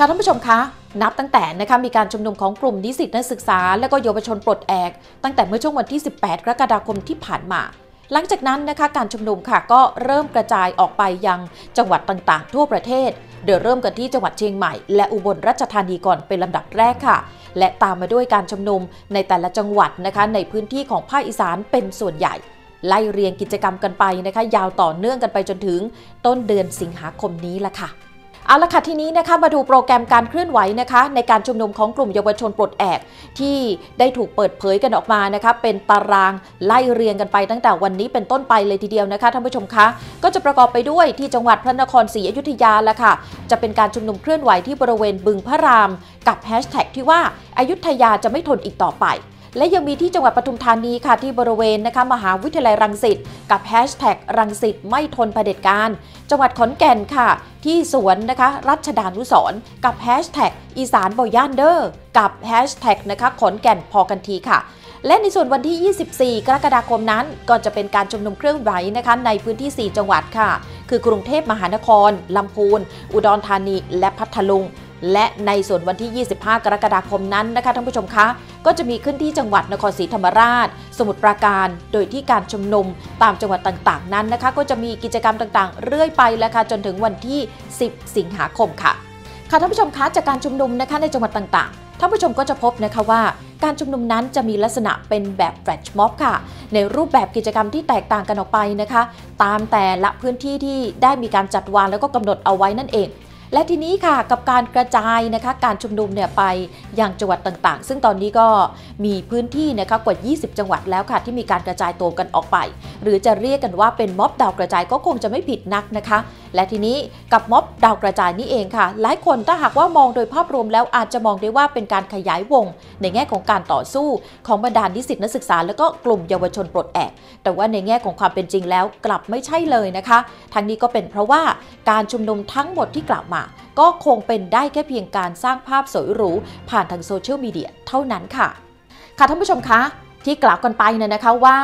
ค่ะท่านผู้ชมคะนับตั้งแต่นะคะมีการชุมนุมของกลุ่มนิสิตนักศึกษาและก็เยาวชนปลดแอกตั้งแต่เมื่อช่วงวันที่ 18 กรกฎาคมที่ผ่านมาหลังจากนั้นนะคะการชุมนุมค่ะก็เริ่มกระจายออกไปยังจังหวัดต่างๆทั่วประเทศโดยเริ่มกันที่จังหวัดเชียงใหม่และอุบลราชธานีก่อนเป็นลำดับแรกค่ะและตามมาด้วยการชุมนุมในแต่ละจังหวัดนะคะในพื้นที่ของภาคอีสานเป็นส่วนใหญ่ไล่เรียงกิจกรรมกันไปนะคะยาวต่อเนื่องกันไปจนถึงต้นเดือนสิงหาคมนี้ละค่ะเอาละค่ะทีนี้นะคะมาดูโปรแกรมการเคลื่อนไหวนะคะในการชุมนุมของกลุ่มเยาวชนปลดแอกที่ได้ถูกเปิดเผยกันออกมานะคะเป็นตารางไล่เรียงกันไปตั้งแต่วันนี้เป็นต้นไปเลยทีเดียวนะคะท่านผู้ชมคะก็จะประกอบไปด้วยที่จังหวัดพระนครศรีอยุธยาละค่ะจะเป็นการชุมนุมเคลื่อนไหวที่บริเวณบึงพระรามกับแฮชแท็กที่ว่าอยุธยาจะไม่ทนอีกต่อไปและยังมีที่จังหวัดปทุมธานีค่ะที่บริเวณนะคะมหาวิทยาลัยรังสิตกับแฮชแท็กรังสิตไม่ทนเผด็จการจังหวัดขอนแก่นค่ะที่สวนนะคะรัชดานุสรณ์กับแฮชแท็กอีสานบ่ย่านเด้อกับแฮชแท็กนะคะขอนแก่นพอกันทีค่ะและในส่วนวันที่ 24 กรกฎาคมนั้นก็จะเป็นการชุมนุมเคลื่อนไหวนะคะในพื้นที่ 4 จังหวัดค่ะคือกรุงเทพมหานครลำพูนอุดรธานีและพัทลุงและในส่วนวันที่ 25 กรกฎาคมนั้นนะคะท่านผู้ชมคะก็จะมีขึ้นที่จังหวัดนครศรีธรรมราชสมุทรปราการโดยที่การชุมนุมตามจังหวัดต่างๆนั้นนะคะก็จะมีกิจกรรมต่างๆเรื่อยไปแล้วค่ะจนถึงวันที่ 10 สิงหาคมค่ะค่ะท่านผู้ชมคะจากการชุมนุมนะคะในจังหวัดต่างๆท่านผู้ชมก็จะพบนะคะว่าการชุมนุมนั้นจะมีลักษณะเป็นแบบแฟลชม็อบค่ะในรูปแบบกิจกรรมที่แตกต่างกันออกไปนะคะตามแต่ละพื้นที่ที่ได้มีการจัดวางแล้วก็กำหนดเอาไว้นั่นเองและทีนี้ค่ะกับการกระจายนะคะการชุมนุมเนี่ยไปยังจังหวัดต่างๆซึ่งตอนนี้ก็มีพื้นที่นะคะกว่า 20 จังหวัดแล้วค่ะที่มีการกระจายตัวกันออกไปหรือจะเรียกกันว่าเป็นม็อบดาวกระจายก็คงจะไม่ผิดนักนะคะและทีนี้กับม็อบดาวกระจายนี่เองค่ะหลายคนถ้าหากว่ามองโดยภาพรวมแล้วอาจจะมองได้ว่าเป็นการขยายวงในแง่ของการต่อสู้ของบรรดานิสิตนักศึกษาแล้วก็กลุ่มเยาวชนปลดแอกแต่ว่าในแง่ของความเป็นจริงแล้วกลับไม่ใช่เลยนะคะทั้งนี้ก็เป็นเพราะว่าการชุมนุมทั้งหมดที่กล่าวมาก็คงเป็นได้แค่เพียงการสร้างภาพสวยหรูผ่านทางโซเชียลมีเดียเท่านั้นค่ะค่ะท่านผู้ชมคะที่กล่าวกันไปเนี่ยนะคะว่า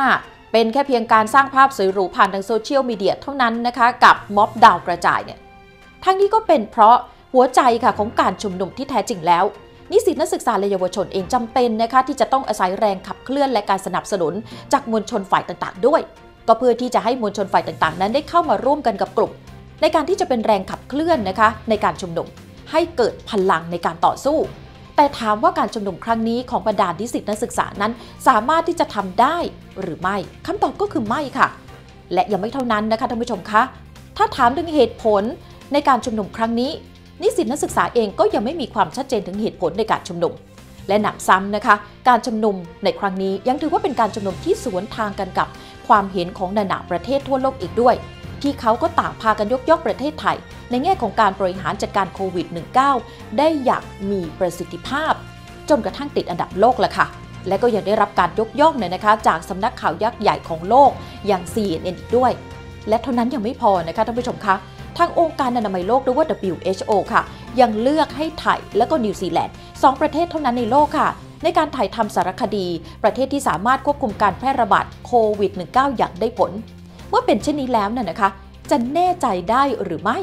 เป็นแค่เพียงการสร้างภาพสวยหรูผ่านทางโซเชียลมีเดียเท่านั้นนะคะกับม็อบดาวกระจายเนี่ยทั้งนี้ก็เป็นเพราะหัวใจค่ะของการชุมนุมที่แท้จริงแล้วนิสิตนักศึกษาและเยาวชนเองจำเป็นนะคะที่จะต้องอาศัยแรงขับเคลื่อนและการสนับสนุนจากมวลชนฝ่ายต่างๆด้วยก็เพื่อที่จะให้มวลชนฝ่ายต่างๆนั้นได้เข้ามาร่วมกันกับกลุ่มในการที่จะเป็นแรงขับเคลื่อนนะคะในการชุมนุมให้เกิดพลังในการต่อสู้แต่ถามว่าการชุมนุมครั้งนี้ของบรรดานิสิตนักศึกษานั้นสามารถที่จะทำได้หรือไม่คำตอบก็คือไม่ค่ะและยังไม่เท่านั้นนะคะท่านผู้ชมคะถ้าถามถึงเหตุผลในการชุมนุมครั้งนี้นิสิตนักศึกษาเองก็ยังไม่มีความชัดเจนถึงเหตุผลในการชุมนุมและหนักซ้ำนะคะการชุมนุมในครั้งนี้ยังถือว่าเป็นการชุมนุมที่สวนทางกันกับความเห็นของนานาประเทศทั่วโลกอีกด้วยที่เขาก็ต่างพากันยกย่องประเทศไทยในแง่ของการบริหารจัดการโควิด -19 ได้อย่างมีประสิทธิภาพจนกระทั่งติดอันดับโลกละค่ะและก็ยังได้รับการยกย่องเนี่ยนะคะจากสำนักข่าวยักษ์ใหญ่ของโลกอย่าง CNN อีกด้วยและเท่านั้นยังไม่พอนะคะท่านผู้ชมคะทางองค์การอนามัยโลกหรือว่า WHO ค่ะยังเลือกให้ไทยและก็นิวซีแลนด์2ประเทศเท่านั้นในโลกค่ะในการถ่ายทำสารคดีประเทศที่สามารถควบคุมการแพร่ระบาดโควิด -19 อย่างได้ผลเมื่อเป็นเช่นนี้แล้วน่ะนะคะจะแน่ใจได้หรือไม่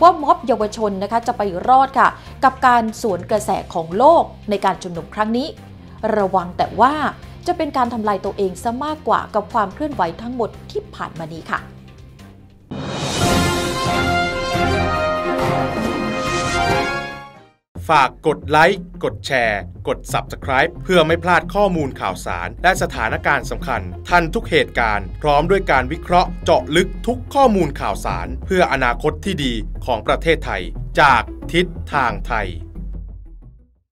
ว่าม็อบเยาวชนนะคะจะไปรอดค่ะกับการสวนกระแสของโลกในการชุมนุมครั้งนี้ระวังแต่ว่าจะเป็นการทำลายตัวเองซะมากกว่ากับความเคลื่อนไหวทั้งหมดที่ผ่านมานี้ค่ะฝากกดไลค์กดแชร์กด Subscribe เพื่อไม่พลาดข้อมูลข่าวสารและสถานการณ์สำคัญทันทุกเหตุการณ์พร้อมด้วยการวิเคราะห์เจาะลึกทุกข้อมูลข่าวสารเพื่ออนาคตที่ดีของประเทศไทยจากทิศทางไทย